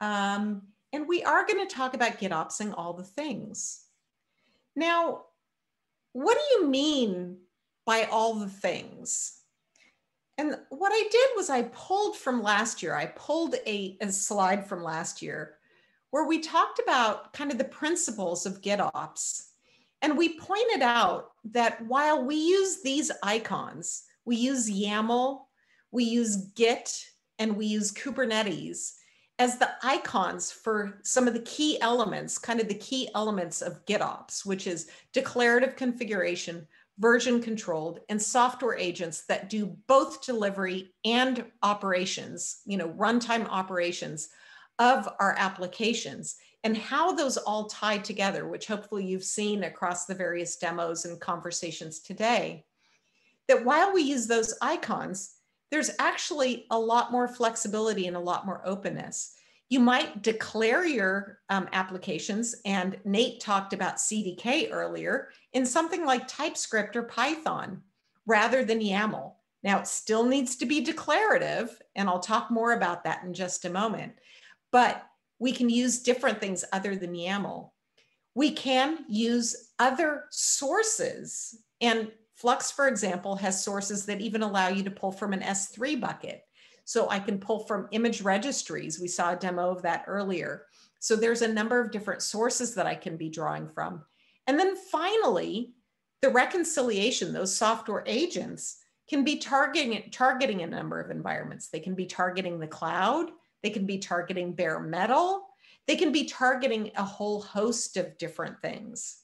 And we are going to talk about GitOps and all the things. Now, what do you mean by all the things? And what I did was I pulled from last year, I pulled a slide from last year where we talked about kind of the principles of GitOps. And we pointed out that while we use these icons, we use YAML, we use Git, and we use Kubernetes as the icons for some of the key elements, kind of the key elements of GitOps, which is declarative configuration, version controlled, and software agents that do both delivery and operations, you know, runtime operations of our applications, and how those all tie together, which hopefully you've seen across the various demos and conversations today, that while we use those icons, there's actually a lot more flexibility and a lot more openness. You might declare your applications, and Nate talked about CDK earlier, in something like TypeScript or Python rather than YAML. Now, it still needs to be declarative, and I'll talk more about that in just a moment, but we can use different things other than YAML. We can use other sources, and Flux, for example, has sources that even allow you to pull from an S3 bucket. So I can pull from image registries. We saw a demo of that earlier. So there's a number of different sources that I can be drawing from. And then finally, the reconciliation, those software agents can be targeting a number of environments. They can be targeting the cloud. They can be targeting bare metal. They can be targeting a whole host of different things.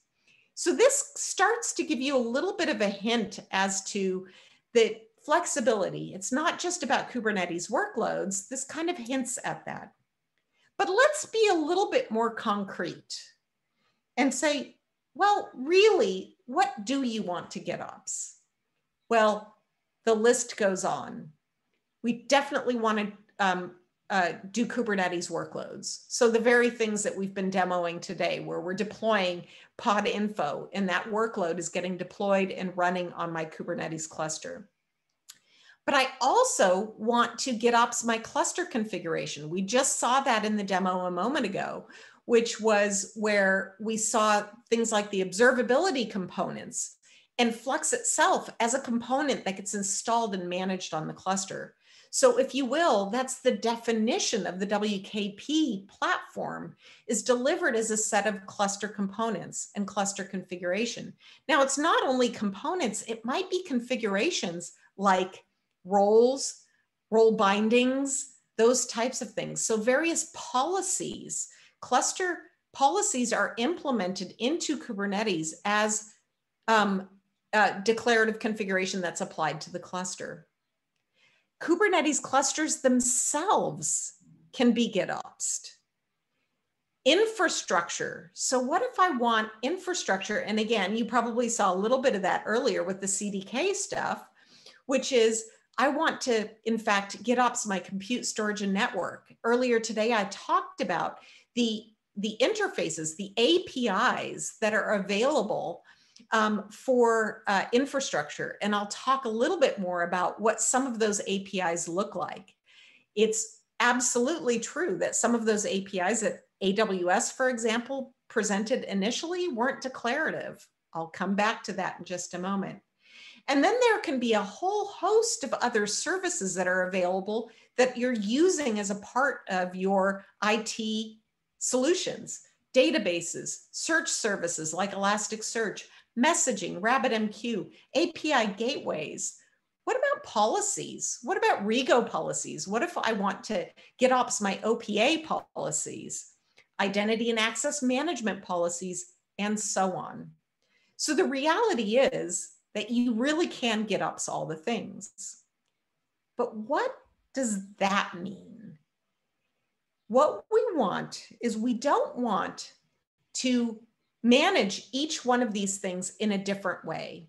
So this starts to give you a little bit of a hint as to the flexibility. It's not just about Kubernetes workloads. This kind of hints at that. But let's be a little bit more concrete and say, well, really, what do you want to GitOps? Well, the list goes on. We definitely want to do Kubernetes workloads. So the very things that we've been demoing today, where we're deploying pod info and that workload is getting deployed and running on my Kubernetes cluster. But I also want to GitOps my cluster configuration. We just saw that in the demo a moment ago, which was where we saw things like the observability components and Flux itself as a component that gets installed and managed on the cluster. So if you will, that's the definition of the WKP platform, is delivered as a set of cluster components and cluster configuration. Now, it's not only components, it might be configurations like roles, role bindings, those types of things. So various policies, cluster policies are implemented into Kubernetes as declarative configuration that's applied to the cluster. Kubernetes clusters themselves can be GitOpsed. Infrastructure. So what if I want infrastructure? And again, you probably saw a little bit of that earlier with the CDK stuff, which is I want to, in fact, GitOps my compute, storage, and network. Earlier today, I talked about the interfaces, the APIs that are available for infrastructure. And I'll talk a little bit more about what some of those APIs look like. It's absolutely true that some of those APIs that AWS, for example, presented initially weren't declarative. I'll come back to that in just a moment. And then there can be a whole host of other services that are available that you're using as a part of your IT solutions, databases, search services like Elasticsearch, messaging, RabbitMQ, API gateways. What about policies? What about Rego policies? What if I want to GitOps my OPA policies, identity and access management policies, and so on? So the reality is that you really can GitOps all the things. But what does that mean? What we want is we don't want to manage each one of these things in a different way.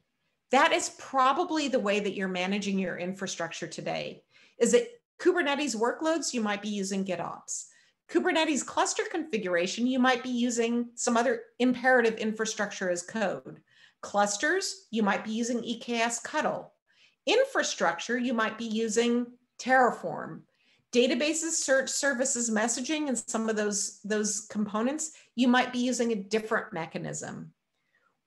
That is probably the way that you're managing your infrastructure today. Is it Kubernetes workloads? You might be using GitOps. Kubernetes cluster configuration, you might be using some other imperative infrastructure as code. Clusters, you might be using EKS Kubernetes. Infrastructure, you might be using Terraform. databases, search services, messaging, and some of those components, you might be using a different mechanism.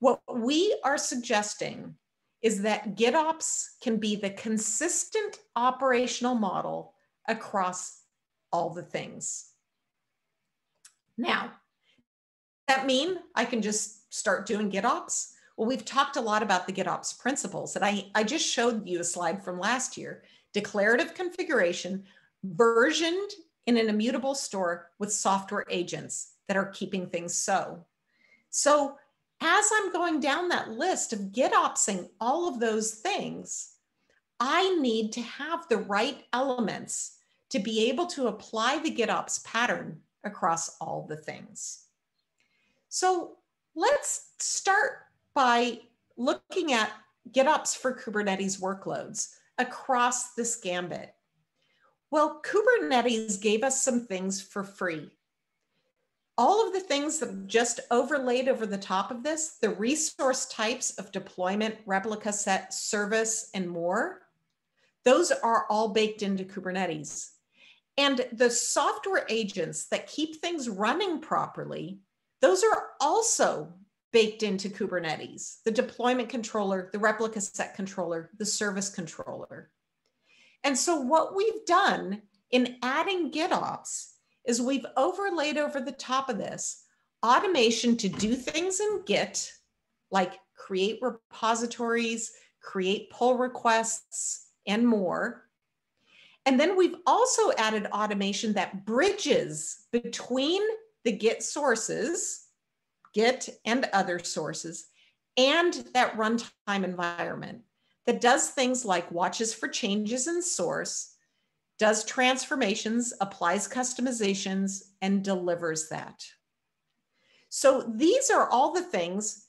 What we are suggesting is that GitOps can be the consistent operational model across all the things. Now, does that mean I can just start doing GitOps? Well, we've talked a lot about the GitOps principles that I just showed you a slide from last year. Declarative configuration versioned in an immutable store with software agents that are keeping things so. So as I'm going down that list of GitOpsing all of those things, I need to have the right elements to be able to apply the GitOps pattern across all the things. So let's start by looking at GitOps for Kubernetes workloads across this gambit. Well, Kubernetes gave us some things for free. All of the things that I've just overlaid over the top of this, the resource types of deployment, replica set, service, and more, those are all baked into Kubernetes. And the software agents that keep things running properly, those are also baked into Kubernetes, the deployment controller, the replica set controller, the service controller. And so what we've done in adding GitOps is we've overlaid over the top of this automation to do things in Git, like create repositories, create pull requests, and more. And then we've also added automation that bridges between the Git sources, Git and other sources, and that runtime environment that does things like watches for changes in source, does transformations, applies customizations, and delivers that. So these are all the things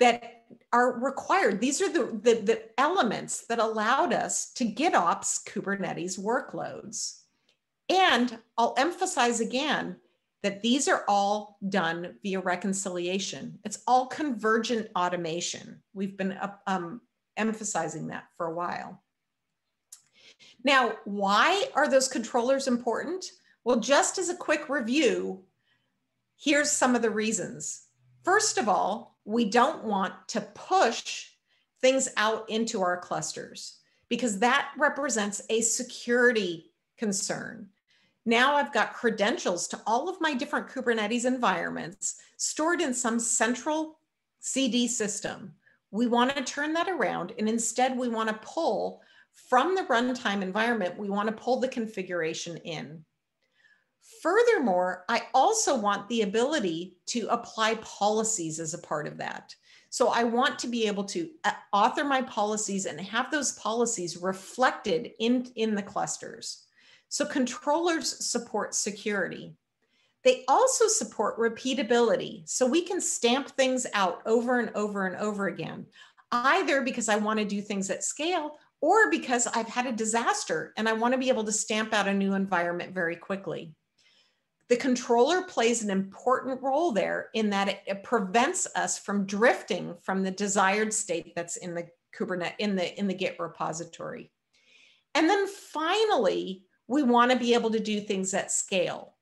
that are required. These are the elements that allowed us to GitOps Kubernetes workloads. And I'll emphasize again, that these are all done via reconciliation. It's all convergent automation. We've been emphasizing that for a while. Now, why are those controllers important? Well, just as a quick review, here's some of the reasons. First of all, we don't want to push things out into our clusters because that represents a security concern. Now I've got credentials to all of my different Kubernetes environments stored in some central CD system. We want to turn that around, and instead we want to pull from the runtime environment, we want to pull the configuration in. Furthermore, I also want the ability to apply policies as a part of that. So I want to be able to author my policies and have those policies reflected in the clusters. So controllers support security. They also support repeatability. So we can stamp things out over and over and over again, either because I want to do things at scale or because I've had a disaster and I want to be able to stamp out a new environment very quickly. The controller plays an important role there in that it prevents us from drifting from the desired state that's in the Kubernetes, in the Git repository. And then finally, we want to be able to do things at scale.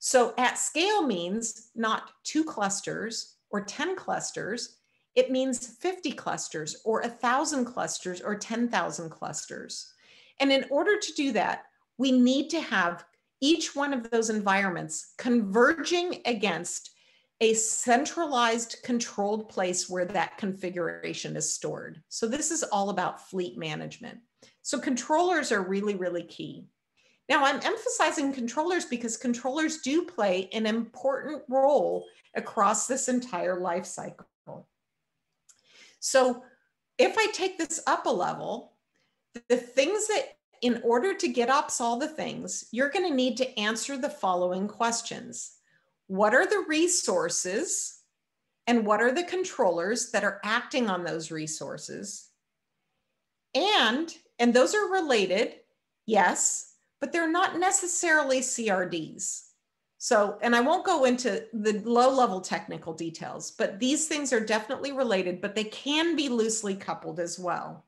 So at scale means not 2 clusters or 10 clusters. It means 50 clusters or 1,000 clusters or 10,000 clusters. And in order to do that, we need to have each one of those environments converging against a centralized controlled place where that configuration is stored. So this is all about fleet management. So controllers are really, really key. Now, I'm emphasizing controllers because controllers do play an important role across this entire life cycle. So if I take this up a level, the things that in order to GitOps all the things, you're going to need to answer the following questions. What are the resources and what are the controllers that are acting on those resources? And those are related, yes, but they're not necessarily CRDs. So, and I won't go into the low-level technical details, but these things are definitely related, but they can be loosely coupled as well.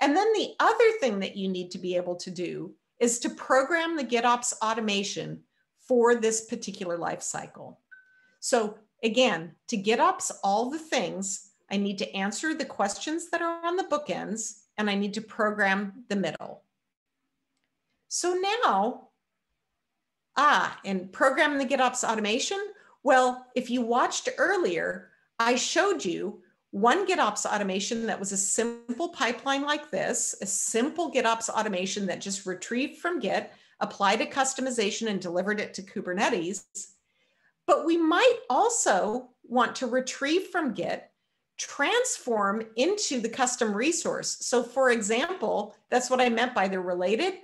And then the other thing that you need to be able to do is to program the GitOps automation for this particular life cycle. So again, to GitOps all the things, I need to answer the questions that are on the bookends, and I need to program the middle. So now, and program the GitOps automation. Well, if you watched earlier, I showed you one GitOps automation that was a simple pipeline like this, a simple GitOps automation that just retrieved from Git, applied a customization and delivered it to Kubernetes. But we might also want to retrieve from Git, transform into the custom resource. So for example, that's what I meant by the related.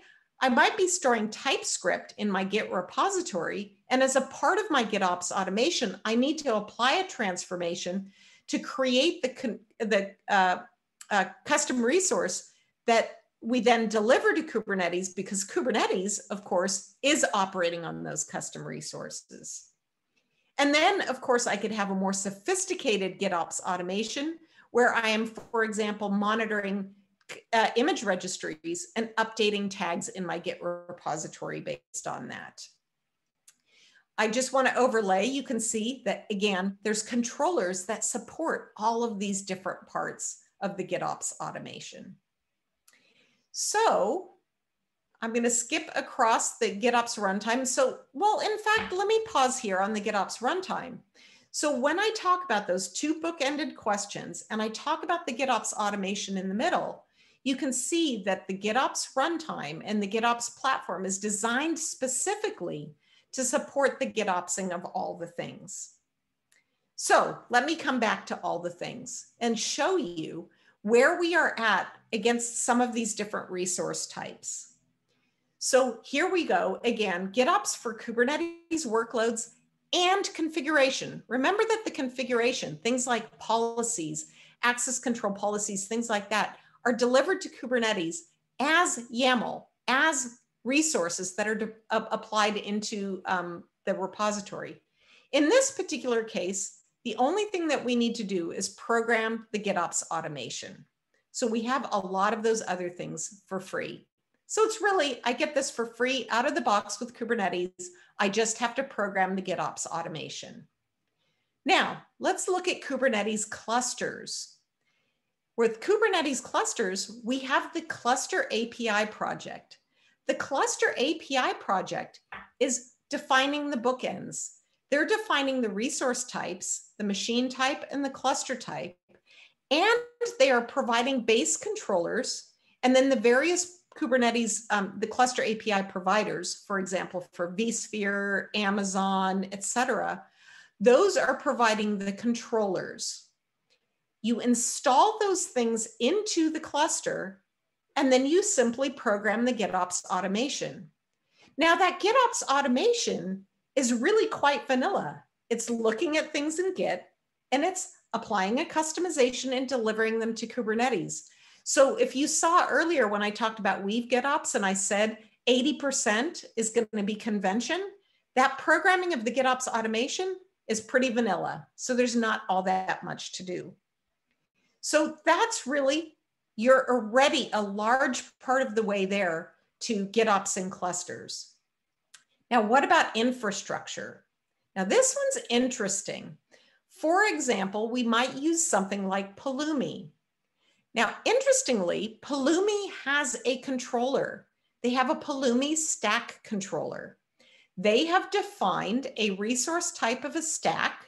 I might be storing TypeScript in my Git repository, and as a part of my GitOps automation, I need to apply a transformation to create the custom resource that we then deliver to Kubernetes, because Kubernetes, of course, is operating on those custom resources. And then, of course, I could have a more sophisticated GitOps automation where I am, for example, monitoring image registries and updating tags in my Git repository based on that. I just want to overlay, you can see that, again, there's controllers that support all of these different parts of the GitOps automation. So I'm going to skip across the GitOps runtime. So, well, in fact, let me pause here on the GitOps runtime. So when I talk about those two bookended questions and I talk about the GitOps automation in the middle, you can see that the GitOps runtime and the GitOps platform is designed specifically to support the GitOpsing of all the things. So let me come back to all the things and show you where we are at against some of these different resource types. So here we go again, GitOps for Kubernetes workloads and configuration. Remember that the configuration, things like policies, access control policies, things like that, are delivered to Kubernetes as YAML, as resources that are applied into the repository. In this particular case, the only thing that we need to do is program the GitOps automation. So we have a lot of those other things for free. So it's really, I get this for free out of the box with Kubernetes. I just have to program the GitOps automation. Now, let's look at Kubernetes clusters. With Kubernetes clusters, we have the Cluster API project. The Cluster API project is defining the bookends. They're defining the resource types, the machine type and the cluster type, and they are providing base controllers and then the various Kubernetes, the Cluster API providers, for example, for vSphere, Amazon, et cetera, those are providing the controllers. You install those things into the cluster, and then you simply program the GitOps automation. Now that GitOps automation is really quite vanilla. It's looking at things in Git and it's applying a customization and delivering them to Kubernetes. So if you saw earlier when I talked about Weave GitOps and I said 80% is going to be convention, that programming of the GitOps automation is pretty vanilla. So there's not all that much to do. So that's really, you're already a large part of the way there to GitOps and clusters. Now, what about infrastructure? Now, this one's interesting. For example, we might use something like Pulumi. Now, interestingly, Pulumi has a controller. They have a Pulumi stack controller. They have defined a resource type of a stack,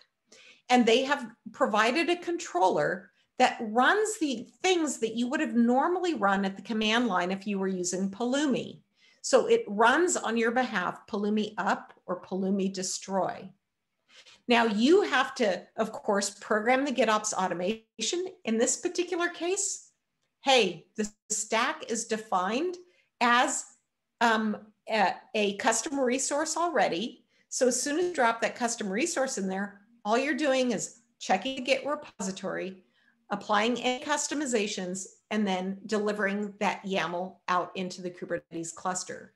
and they have provided a controller that runs the things that you would have normally run at the command line if you were using Pulumi. So it runs on your behalf, Pulumi up or Pulumi destroy. Now you have to, of course, program the GitOps automation. In this particular case, hey, the stack is defined as a custom resource already. So as soon as you drop that custom resource in there, all you're doing is checking the Git repository, applying any customizations, and then delivering that YAML out into the Kubernetes cluster.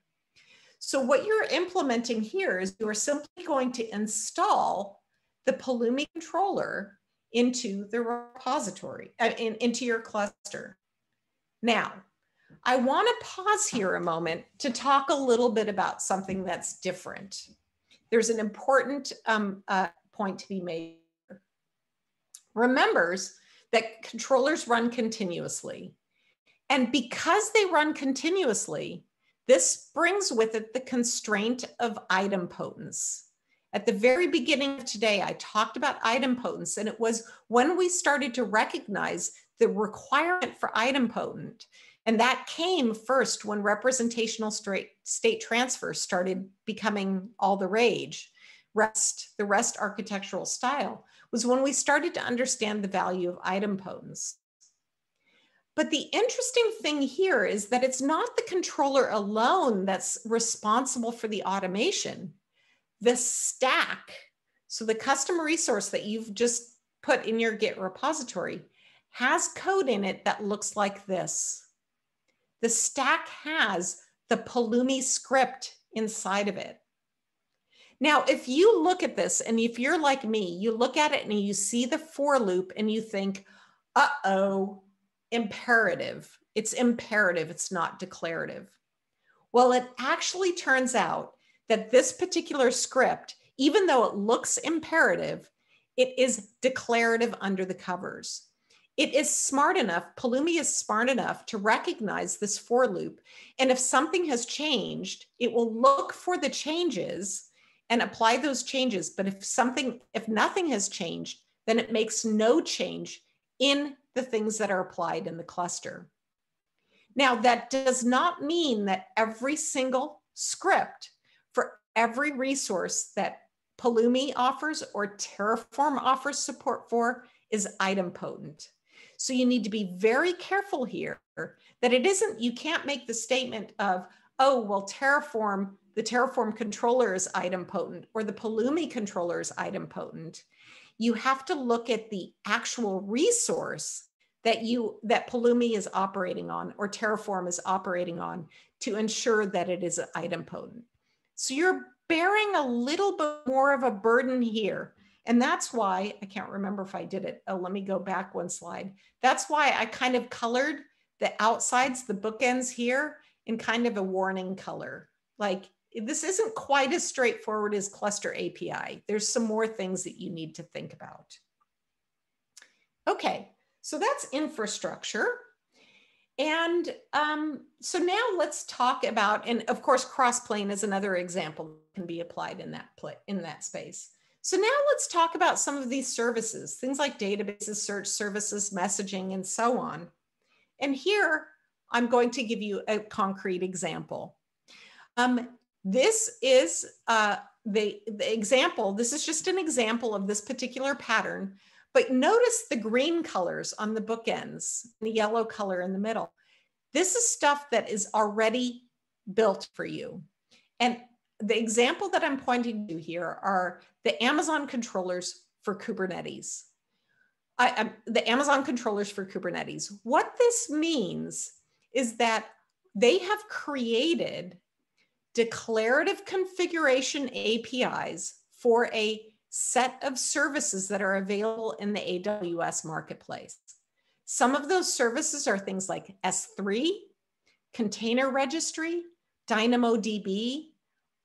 So what you're implementing here is you're simply going to install the Pulumi controller into the repository, into your cluster. Now, I want to pause here a moment to talk a little bit about something that's different. There's an important point to be made. Remembers that controllers run continuously. And because they run continuously, this brings with it the constraint of idempotence. At the very beginning of today, I talked about idempotence, and it was when we started to recognize the requirement for idempotent. And that came first when representational state transfer started becoming all the rage. REST, the REST architectural style, was when we started to understand the value of idempotence. But the interesting thing here is that it's not the controller alone that's responsible for the automation. The stack, so the custom resource that you've just put in your Git repository, has code in it that looks like this. The stack has the Pulumi script inside of it. Now, if you look at this, and if you're like me, you look at it and you see the for loop and you think, uh-oh, imperative. It's imperative, it's not declarative. Well, it actually turns out that this particular script, even though it looks imperative, it is declarative under the covers. It is smart enough, Pulumi is smart enough to recognize this for loop. And if something has changed, it will look for the changes and apply those changes. But if nothing has changed, then it makes no change in the things that are applied in the cluster. Now, that does not mean that every single script for every resource that Pulumi offers or Terraform offers support for is idempotent. So you need to be very careful here that it isn't, you can't make the statement of, oh, well, Terraform, the Terraform controller is idempotent, or the Pulumi controller is idempotent. You have to look at the actual resource that Pulumi is operating on or Terraform is operating on to ensure that it is idempotent. So you're bearing a little bit more of a burden here. And that's why, I can't remember if I did it. Oh, let me go back one slide. That's why I kind of colored the outsides, the bookends here, in kind of a warning color. Like, this isn't quite as straightforward as Cluster API. There's some more things that you need to think about. Okay, so that's infrastructure. And so now let's talk about, and of course, Crossplane is another example that can be applied in that space. So now let's talk about some of these services, things like databases, search services, messaging, and so on. And here, I'm going to give you a concrete example. This is the example, this is just an example of this particular pattern, but notice the green colors on the bookends, the yellow color in the middle. This is stuff that is already built for you. And the example that I'm pointing to here are the Amazon controllers for Kubernetes. The Amazon controllers for Kubernetes. What this means is that they have created declarative configuration APIs for a set of services that are available in the AWS marketplace. Some of those services are things like S3, container registry, DynamoDB,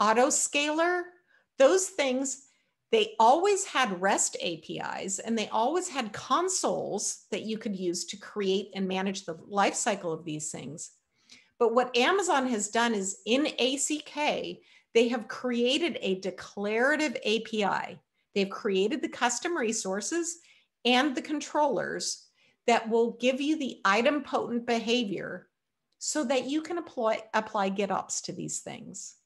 autoscaler, those things. They always had REST APIs and they always had consoles that you could use to create and manage the lifecycle of these things. But what Amazon has done is in ACK, they have created a declarative API. They've created the custom resources and the controllers that will give you the idempotent behavior so that you can apply GitOps to these things.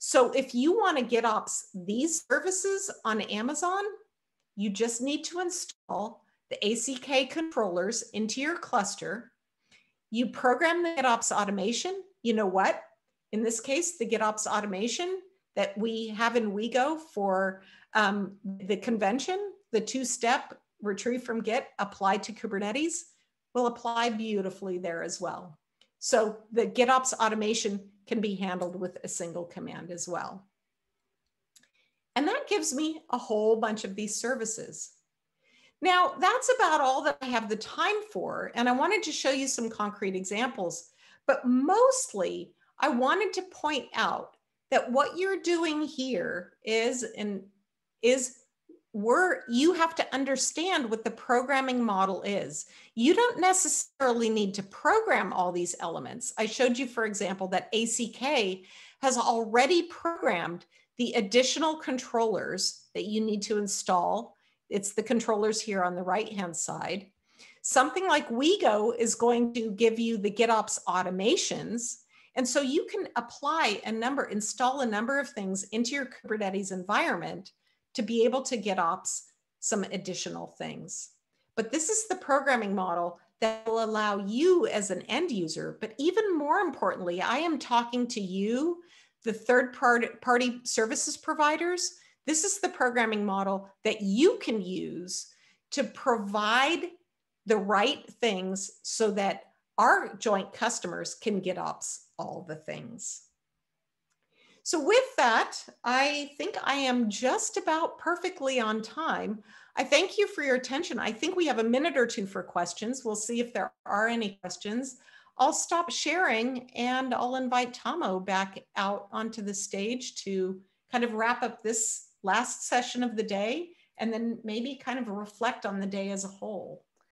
So if you want to GitOps these services on Amazon, you just need to install the ACK controllers into your cluster. You program the GitOps automation. You know what? In this case, the GitOps automation that we have in Rego for the convention, the two-step retrieve from Git, apply to Kubernetes, will apply beautifully there as well. So the GitOps automation can be handled with a single command as well. And that gives me a whole bunch of these services. Now, that's about all that I have the time for. And I wanted to show you some concrete examples, But mostly, I wanted to point out that what you're doing here you have to understand what the programming model is. You don't necessarily need to program all these elements. I showed you, for example, that ACK has already programmed the additional controllers that you need to install. It's the controllers here on the right-hand side. Something like Rego is going to give you the GitOps automations. And so you can apply a number, install a number of things into your Kubernetes environment to be able to GitOps some additional things. But this is the programming model that will allow you as an end user. But even more importantly, I am talking to you, the third-party services providers. This is the programming model that you can use to provide the right things so that our joint customers can GitOps all the things. So with that, I think I am just about perfectly on time. I thank you for your attention. I think we have a minute or two for questions. We'll see if there are any questions. I'll stop sharing and I'll invite Tomo back out onto the stage to kind of wrap up this last session of the day and then maybe kind of reflect on the day as a whole.